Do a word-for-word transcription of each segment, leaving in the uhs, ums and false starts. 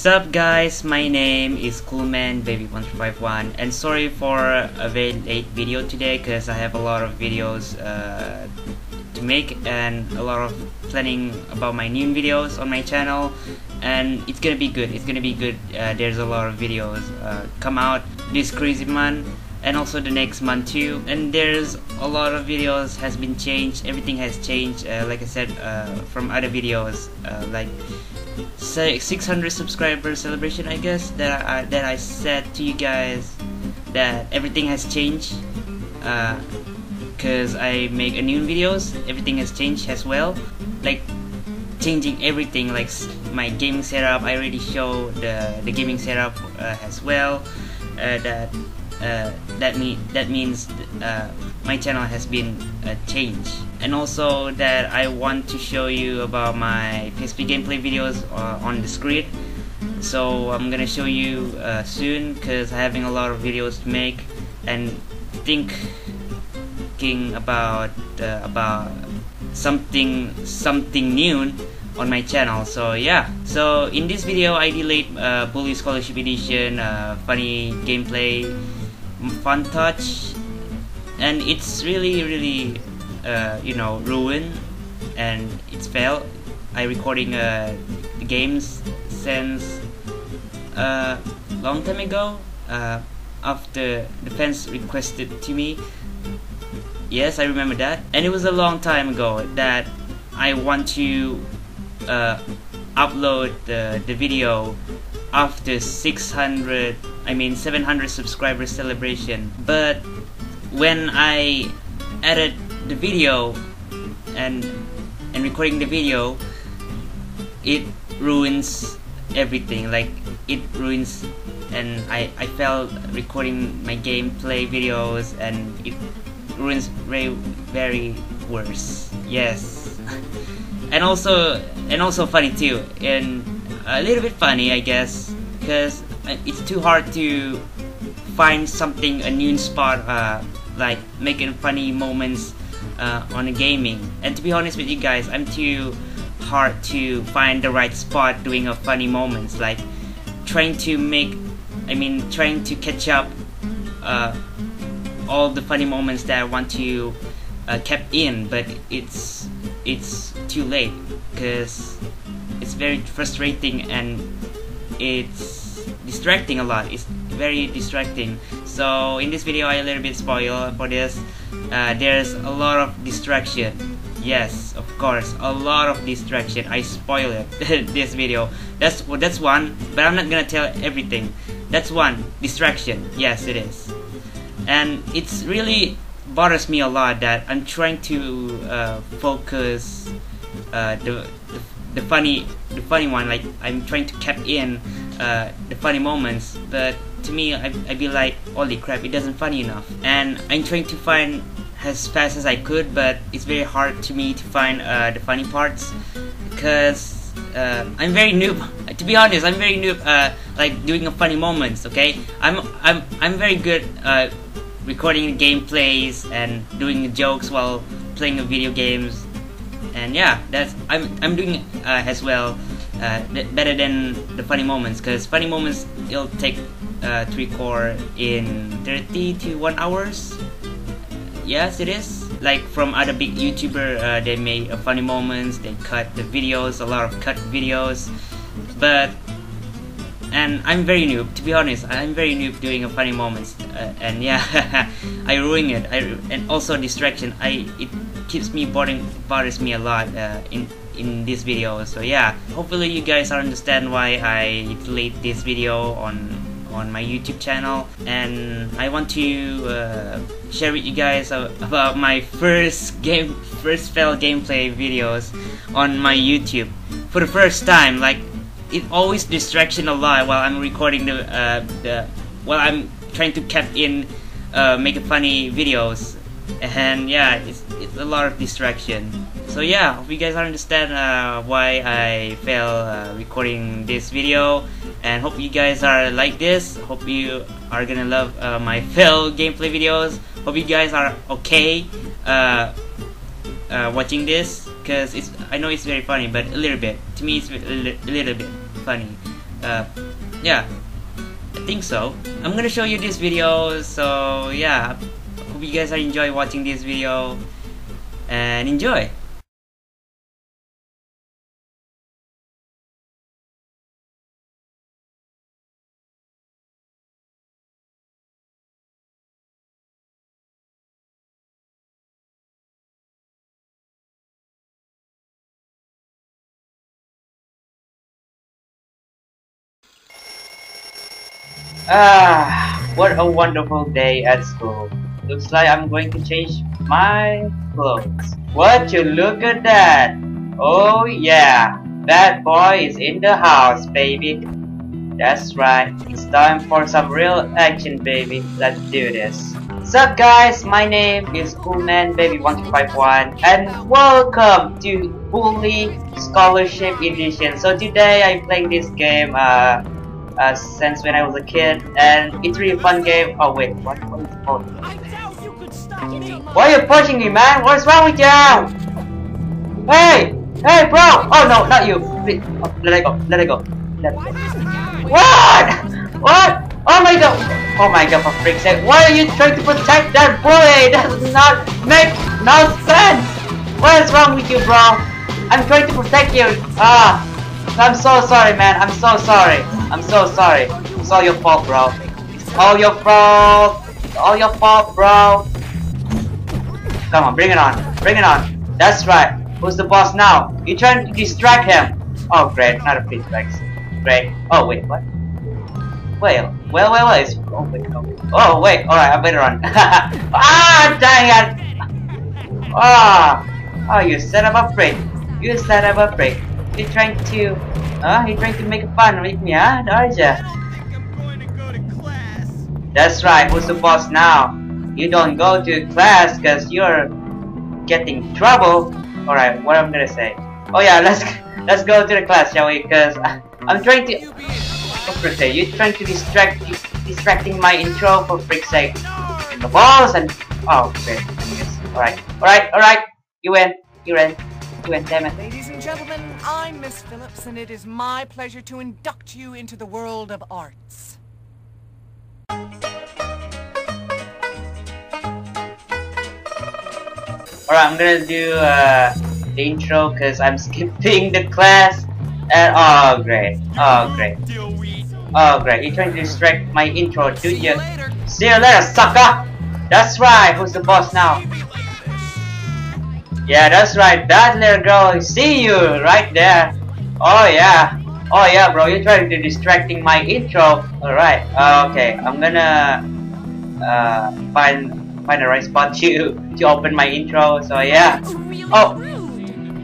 Sup guys, my name is Coolmanbaby one three five one, and sorry for a very late video today because I have a lot of videos uh, to make and a lot of planning about my new videos on my channel, and it's gonna be good, it's gonna be good. Uh, there's a lot of videos uh, come out this crazy month and also the next month too, and there's a lot of videos has been changed, everything has changed, uh, like I said, uh, from other videos, uh, like six hundred subscribers celebration, I guess, that I, that I said to you guys that everything has changed, uh, cause I make a new videos, everything has changed as well, like changing everything, like my gaming setup. I already show the, the gaming setup uh, as well, uh, that uh, that, me that means uh, my channel has been uh, changed, and also that I want to show you about my P S P gameplay videos uh, on the screen. So I'm gonna show you uh, soon because I'm having a lot of videos to make and think thinking about uh, about something something new on my channel. So yeah, so in this video I delayed uh, Bully Scholarship Edition, uh, funny gameplay, fun touch, and it's really really uh, you know, ruined and it's failed. I recording uh, games since uh, long time ago, uh, after the fans requested to me. Yes, I remember that, and it was a long time ago that I want to uh, upload the, the video after six hundred I mean seven hundred subscribers celebration, but when I edit the video and and recording the video, it ruins everything, like it ruins, and I, I felt recording my gameplay videos, and it ruins very very worse. Yes. and also and also funny too, and a little bit funny, I guess, because it's too hard to find something a new spot, uh, like making funny moments uh, on the gaming. And to be honest with you guys, I'm too hard to find the right spot doing a funny moments, like trying to make, I mean trying to catch up uh, all the funny moments that I want to uh, kept in, but it's it's too late because it's very frustrating and it's distracting a lot. It's very distracting. So in this video, I a little bit spoil for this. Uh, there's a lot of distraction. Yes, of course, a lot of distraction. I spoil it. This video. That's well, that's one, but I'm not gonna tell everything. That's one distraction. Yes, it is. And it's really bothers me a lot that I'm trying to uh, focus uh, the, the the funny the funny one, like I'm trying to cap in uh, the funny moments, but to me I I be like, holy crap, it doesn't funny enough, and I'm trying to find as fast as I could, but it's very hard to me to find uh, the funny parts because uh, I'm very noob. To be honest, I'm very noob, uh, like doing a funny moments. Okay, I'm I'm I'm very good. Uh, recording gameplays and doing jokes while playing video games, and yeah, that's I'm I'm doing uh, as well, uh, better than the funny moments, because funny moments it'll take uh, to record in thirty to one hours. Yes, it is. Like from other big YouTuber, uh, they made uh, funny moments, they cut the videos, a lot of cut videos, but. And I'm very noob, to be honest. I'm very noob doing a funny moments, uh, and yeah, I ruin it. I and also distraction. I it keeps me bothering, bothers me a lot uh, in in this video. So yeah, hopefully you guys understand why I delete this video on on my YouTube channel. And I want to uh, share with you guys about my first game, first failed gameplay videos on my YouTube for the first time, like. It always distraction a lot while I'm recording the, uh, the while I'm trying to cap in, uh, make funny videos, and yeah, it's it's a lot of distraction. So yeah, hope you guys understand uh, why I fail uh, recording this video, and hope you guys are like this. Hope you are gonna love uh, my fail gameplay videos. Hope you guys are okay uh, uh, watching this. Because it's, I know it's very funny, but a little bit. To me, it's a little bit funny. uh, yeah, I think so. I'm gonna show you this video, so yeah, hope you guys are enjoy watching this video, and enjoy! Ah, what a wonderful day at school. Looks like I'm going to change my clothes. What you look at that? Oh yeah, that boy is in the house, baby. That's right, it's time for some real action, baby. Let's do this. What's up, guys? My name is Coolmanbaby one two five one and welcome to Bully Scholarship Edition. So today I'm playing this game uh, Uh, since when I was a kid, and it's really fun game. Oh wait, what, what is it called? Why are you pushing me, man? What's wrong with you? Hey! Hey, bro! Oh no, not you! Please. Oh, let it go, let it go. Let it go. What? What? Oh my god! Oh my god, for freak's sake, why are you trying to protect that bully? That does not make no sense! What is wrong with you, bro? I'm trying to protect you! Ah! I'm so sorry, man. I'm so sorry. I'm so sorry. It's all your fault, bro. It's all your fault. It's all your fault, bro. Come on, bring it on. Bring it on. That's right. Who's the boss now? You're trying to distract him. Oh, great. Not a free flex. Great. Oh, wait, what? Wait, wait, wait, wait. It's... Oh, wait, no. Oh, wait. Alright, I better run. Ah, dang it. Ah. Oh. Oh, you set up a break. You set up a break. You're trying to, uh, you're trying to make fun with me, huh, aren't you? That's right, who's the boss now? You don't go to class because you're getting in trouble. Alright, what I'm gonna say? Oh yeah, let's let's go to the class, shall we? Because I'm trying to, for freak's sake, you're trying to distract, distracting my intro, for freak's sake. The balls and, oh, great, alright, alright, alright, you win, you win. Ladies and gentlemen, I'm Miss Phillips, and it is my pleasure to induct you into the world of arts. Alright, I'm gonna do uh, the intro because I'm skipping the class. And oh great, oh great, oh great! You're trying to distract my intro, do you? See you later, sucker. That's right. Who's the boss now? Yeah, that's right, that little girl, see you right there. Oh yeah, oh yeah, bro, you're trying to distracting my intro. Alright, uh, okay, I'm gonna uh, find find the right spot to to open my intro. So yeah, oh,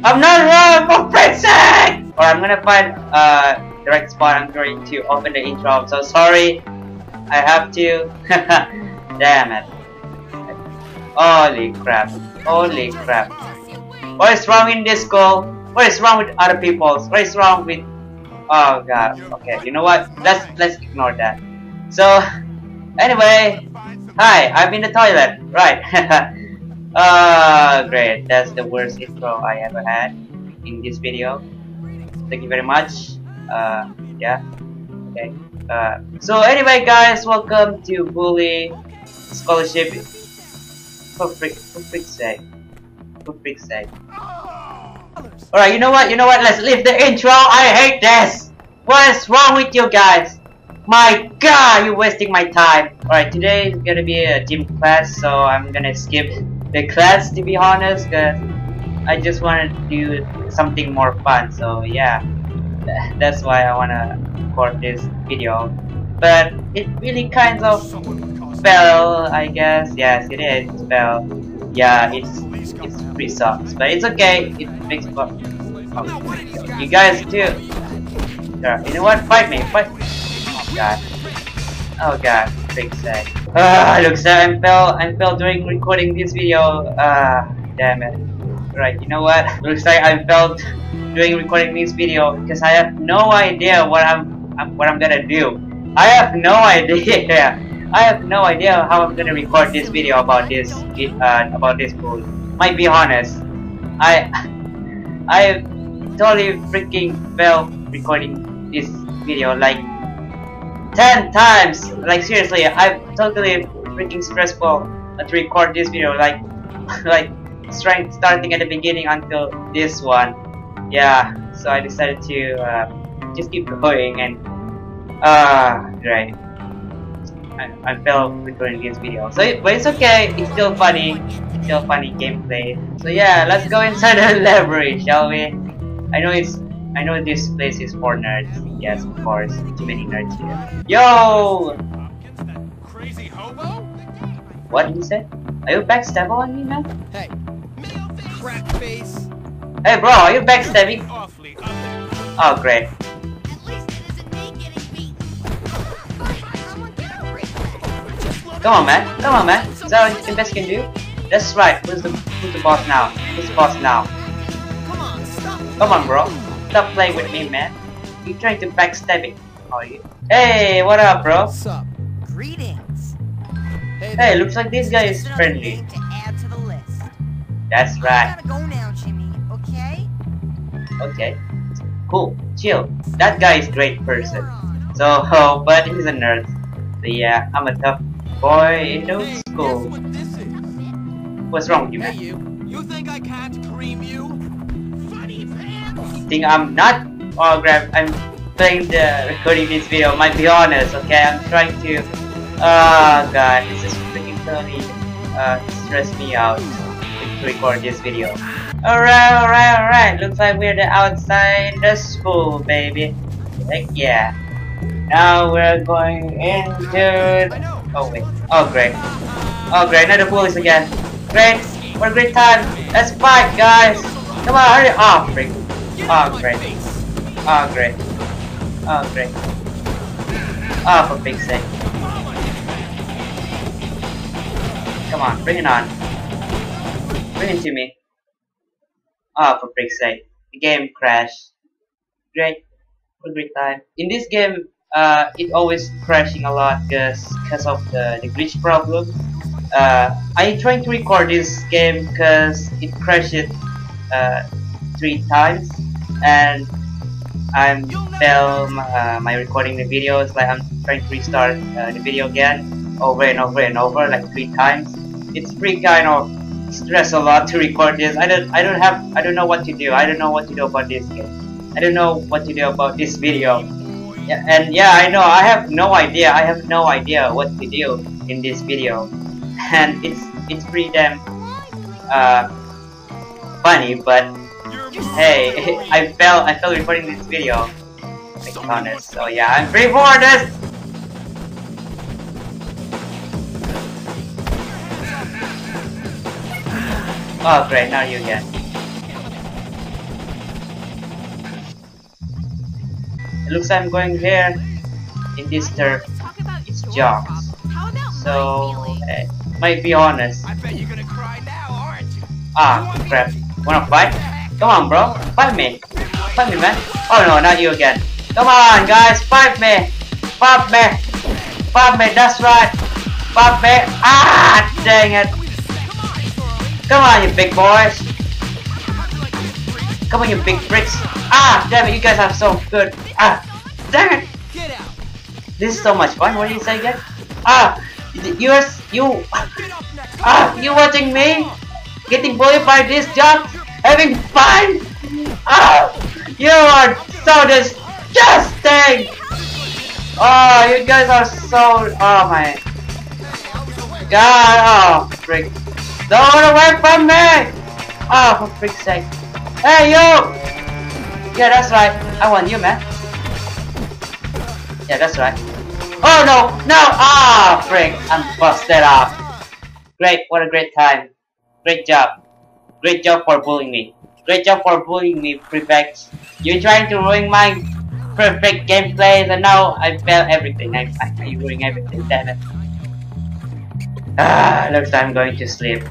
I'm not wrong for pressing. Or I'm gonna find uh, the right spot. I'm going to open the intro. I'm so sorry, I have to. Damn it! Holy crap! Holy crap! What is wrong in this school? What is wrong with other people? What is wrong with... Oh god, okay, you know what? Let's let's ignore that. So, anyway... Hi, I'm in the toilet. Right. Oh, great. That's the worst intro I ever had in this video. Thank you very much. Uh, yeah. Okay. Uh, so anyway, guys, welcome to Bully Scholarship. For frick, for frick's sake. For freak's sake. Alright, you know what, you know what, let's leave the intro, I hate this! What is wrong with you guys? My god, you're wasting my time! Alright, today is gonna be a gym class, so I'm gonna skip the class to be honest, because I just wanna do something more fun, so yeah. That's why I wanna record this video. But it really kind of fell, I guess. Yes, it is, it fell. Yeah, it's It's free socks, but it's okay. It makes fun. Oh, you guys too. Sure. You know what? Fight me. Fight. Oh god. Oh god. Big sake. Ah, looks like I'm fell. I'm fell during recording this video. Ah, damn it. Right. You know what? Looks like I fell during recording this video because I have no idea what I'm, I'm what I'm gonna do. I have no idea. I have no idea how I'm gonna record this video about this uh, about this pool. Might be honest, I I totally freaking fell recording this video like ten times. Like seriously, I'm totally freaking stressful to record this video. Like, like starting starting at the beginning until this one. Yeah. So I decided to uh, just keep going and ah, uh, right. I, I fell recording this video, so but it's okay. It's still funny. It's still funny gameplay. So yeah, let's go inside the library, shall we? I know it's. I know this place is for nerds. Yes, of course. Too many nerds here. Yo! What did you say? Are you backstabbing on me now? Hey, crap face. Hey, bro, are you backstabbing? Oh, great. Come on, man. Come on, man. Is that what the best can do? That's right. Who's the who's the boss now? Who's the boss now? Come on, stop. Come on, bro. Stop playing with me, man. You're trying to backstab it. Oh, you. Hey, what up, bro? What's up? Greetings. Hey, hey, looks like this guy is friendly. To add to the list. That's right. You gotta go now, Jimmy. Okay. Okay. Cool. Chill. That guy is a great person. So, oh, but he's a nerd. So yeah, I'm a tough. Boy, in hey, school. What this is. What's wrong with you, man? Hey, you. You think I can't cream you? Funny pants. Think I'm not? Oh, grab. I'm playing the recording this video. Might be honest, okay? I'm trying to. Oh god, this is freaking totally uh, stress me out to record this video. All right, all right, all right. Looks like we're the outside the school, baby. Heck yeah. Now we're going into. Oh wait. Oh great. Oh great. Now the police again. Great. What a great time. Let's fight, guys. Come on, hurry up, freak. Oh great. Oh great. Oh great. Oh for pig's sake. Come on, bring it on. Bring it to me. Oh for pig's sake. The game crashed. Great. What a great time. In this game. Uh, it always crashing a lot because of the, the glitch problem. Uh, I trying to record this game because it crashed uh, three times, and I'm film uh, my recording the videos. Like I'm trying to restart uh, the video again over and over and over, like three times. It's pretty kind of stress a lot to record this. I don't I don't have I don't know what to do. I don't know what to do about this game. I don't know what to do about this video. Yeah, and yeah, I know, I have no idea, I have no idea what to do in this video. And it's it's pretty damn uh, funny, but hey, I fell, I fell recording this video. Like honest, so yeah, I'm free for this! Oh great, now you again. It looks like I'm going here in this turf. It's jocks. So, hey, might be honest. Ah, crap. Wanna fight? Come on, bro. Fight me. Fight me, man. Oh no, not you again. Come on, guys. Fight me. Fight me. Fight me. That's right. Fight me. Ah, dang it. Come on, you big boys. Come on, you big bricks. Ah, damn it, you guys are so good. Ah, damn it. This is so much fun. What did you say again? Ah, you're you. Ah, you watching me getting bullied by this job, having fun. Ah, you are so disgusting. Oh, you guys are so. Oh my god. Oh, frick. Don't away from me. Ah, oh, for frick's sake. Hey, you. Yeah, that's right. I want you, man. Yeah, that's right. Oh no, no! Ah, frick! I'm busted up. Great, what a great time. Great job. Great job for bullying me. Great job for bullying me, prefect. You're trying to ruin my perfect gameplays, and now I fail everything. I, I, I ruin everything. Damn it. Ah, looks like I'm going to sleep.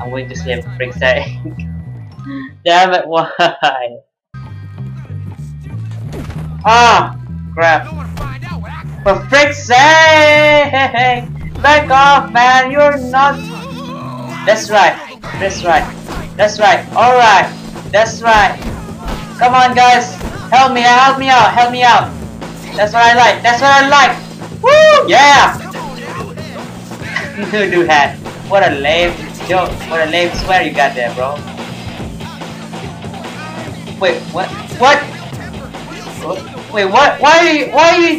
I'm going to sleep, frick's sake. Damn it! Why? Ah, crap. For frick's sake! Back off, man, you're not. That's right, that's right, that's right, alright, that's right. Come on, guys, help me out, help me out, help me out. That's what I like. That's what I like. Woo! Yeah! New dude hat. What a lame joke. What a lame swear you got there, bro. Wait, what? What? Wait, what? Why are you? Why are you?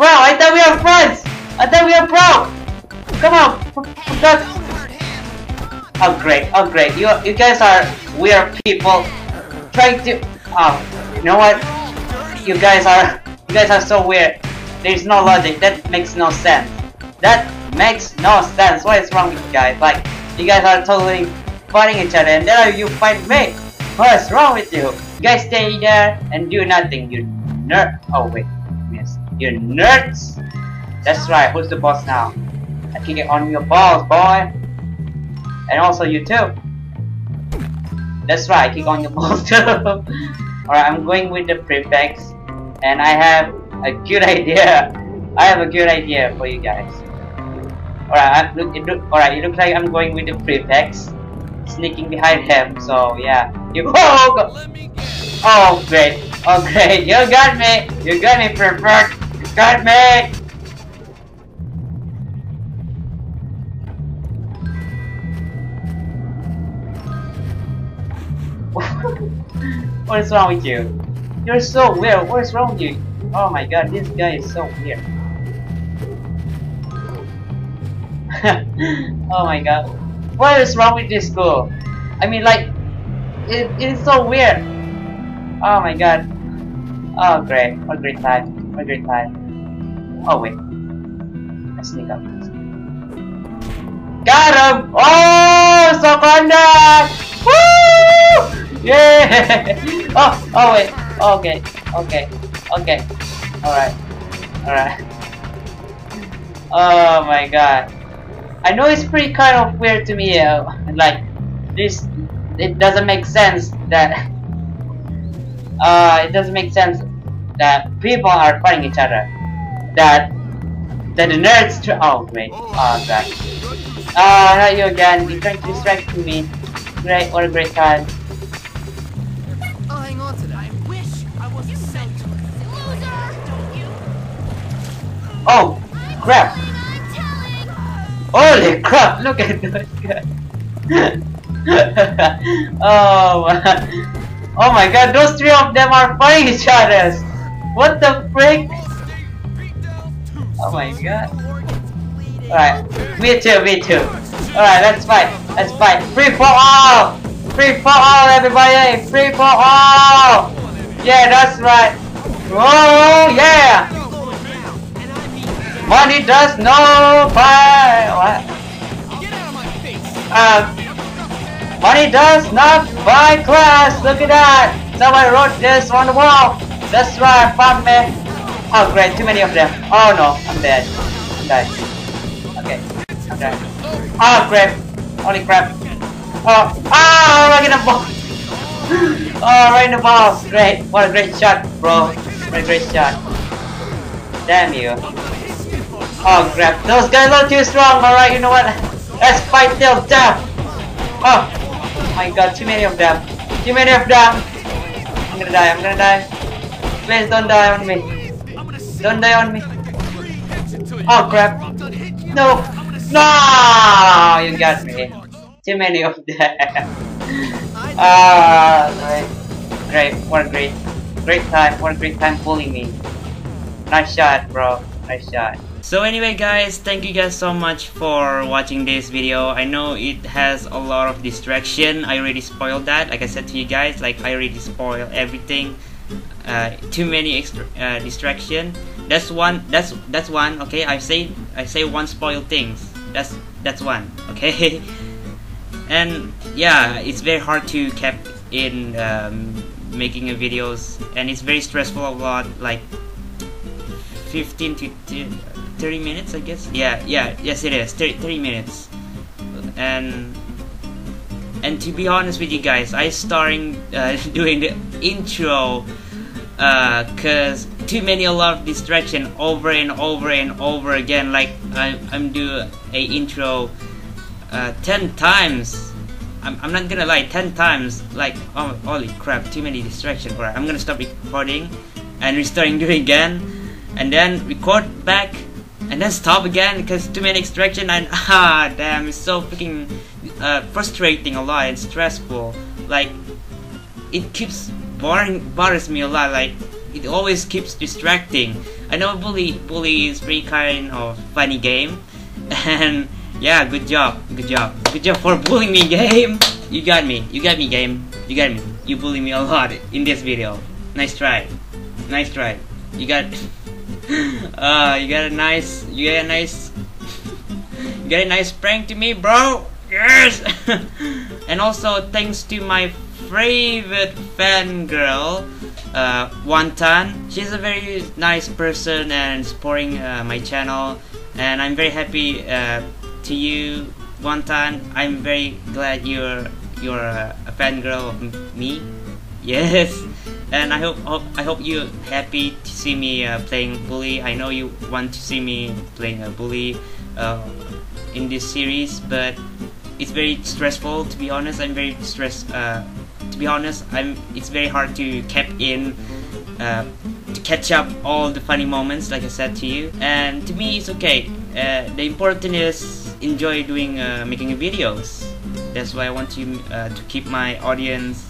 Bro, I thought we were friends. I thought we were bro. Come on. Oh great. Oh great. You you guys are weird people. Trying to. Oh, you know what? You guys are. You guys are so weird. There's no logic. That makes no sense. That makes no sense. What is wrong with you guys? Like, you guys are totally fighting each other, and then you fight me. What is wrong with you? You guys stay there and do nothing. You nerd. Oh wait, yes, you nerds. That's right. Who's the boss now? I kick it on your balls, boy. And also you too. That's right. I kick on your balls too. Alright, I'm going with the prefix, and I have a good idea. I have a good idea for you guys. Alright, look, it look, alright, it looks like I'm going with the prefix, sneaking behind him. So yeah, you. Oh, go. Oh great, oh great, you got me, you got me, pervert, you got me. What is wrong with you? You're so weird. What is wrong with you? Oh my god, this guy is so weird. Oh my god, what is wrong with this school? I mean, like, it, it is so weird. Oh my god. Oh great, what a great time, what a great time. Oh wait, let's sneak up. Got him! Oh, so conduct! Woo! Yeah! Oh, oh wait, okay, okay, okay. Alright, alright. Oh my god. I know it's pretty kind of weird to me, uh, like, this, it doesn't make sense that, uh, it doesn't make sense that people are fighting each other, that, that the nerds, oh great, oh god, oh not you again, you're trying to distract me, great, what a great time. Oh, hang on to that. I wish I wasn't sent to it. Loser! Don't you? Oh, crap. Holy crap, look at that guy. Oh, oh my god, those three of them are fighting each other. What the frick? Oh my god. Alright, me too, me too. Alright, let's fight, let's fight. Free for all! Free for all, everybody! Free for all! Yeah, that's right. Oh, yeah! Money does no buy. What? Uh, money does not buy class. Look at that. Someone wrote this on the wall. That's right, fuck me. Oh great, too many of them. Oh no, I'm dead. I'm dead. Okay, I'm dead. Oh crap. Holy crap. Oh, oh, right in the balls. Oh, right in the balls. Great. What a great shot, bro. What a great shot. Damn you. Oh crap, those guys are too strong, alright, you know what, let's fight till death! Oh, oh my god, too many of them, too many of them! I'm gonna die, I'm gonna die. Please don't die on me. Don't die on me. Oh crap. No, no, you got me. Too many of them. Ah, oh, great, great, what a great, great time, what a great time bullying me. Nice shot, bro, nice shot. So anyway guys, thank you guys so much for watching this video. I know it has a lot of distraction. I already spoiled that, like I said to you guys, like I already spoiled everything. Uh, too many extra uh, distraction. That's one. That's that's one. Okay, I say I say one spoiled things. That's that's one. Okay, and yeah, it's very hard to keep in um, making a videos, and it's very stressful a lot. Like fifteen to thirty minutes, I guess. Yeah, yeah, yes it is, thirty, thirty minutes. And and to be honest with you guys, I starting uh, doing the intro uh, cause too many a lot of distraction over and over and over again. Like I, I'm doing a intro uh, ten times. I'm, I'm not gonna lie, ten times. Like oh, holy crap, too many distraction. Alright, I'm gonna stop recording. and restart and do it again, and then record back, and then stop again because too many extraction, and ah damn, it's so freaking uh, frustrating a lot and stressful. Like it keeps bothering bothers me a lot. Like it always keeps distracting. I know Bully Bully is pretty kind of funny game, and yeah, good job, good job, good job for bullying me, game. You got me, you got me, game. You got me. You bully me a lot in this video. Nice try, nice try. You got, uh, you got a nice, you got a nice, you got a nice prank to me, bro. Yes. And also thanks to my favorite fangirl, uh, Wontan. She's a very nice person and supporting uh, my channel, and I'm very happy uh, to you, Wontan. I'm very glad you're. You're a, a fangirl of me, yes. And I hope, hope I hope you're happy to see me uh, playing Bully. I know you want to see me playing a Bully uh, in this series, but it's very stressful. To be honest, I'm very stressed. Uh, to be honest, I'm. It's very hard to cap in, uh, to catch up all the funny moments, like I said to you. And to me, it's okay. Uh, the important is enjoy doing uh, making videos. That's why I want to uh, to keep my audience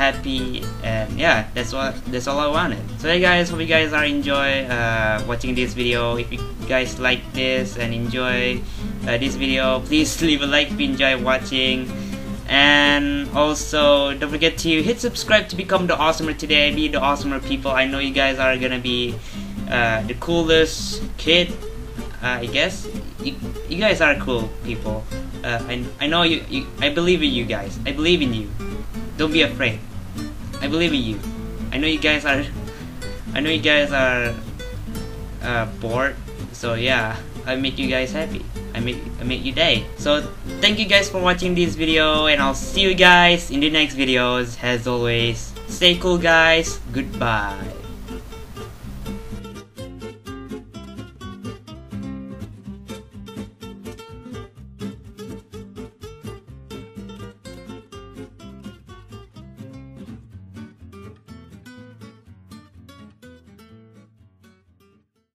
happy, and yeah, that's what that's all I wanted. So hey guys, hope you guys are enjoy uh, watching this video. If you guys like this and enjoy uh, this video, please leave a like if you enjoy watching. And also don't forget to hit subscribe to become the awesomer today. Be the awesomer people. I know you guys are gonna be uh, the coolest kid. Uh, I guess you, you guys are cool people. Uh, I, I know you, you, I believe in you guys. I believe in you. Don't be afraid. I believe in you. I know you guys are. I know you guys are uh, bored. So yeah, I make you guys happy. I make I make you day. So thank you guys for watching this video, and I'll see you guys in the next videos. As always, stay cool, guys. Goodbye.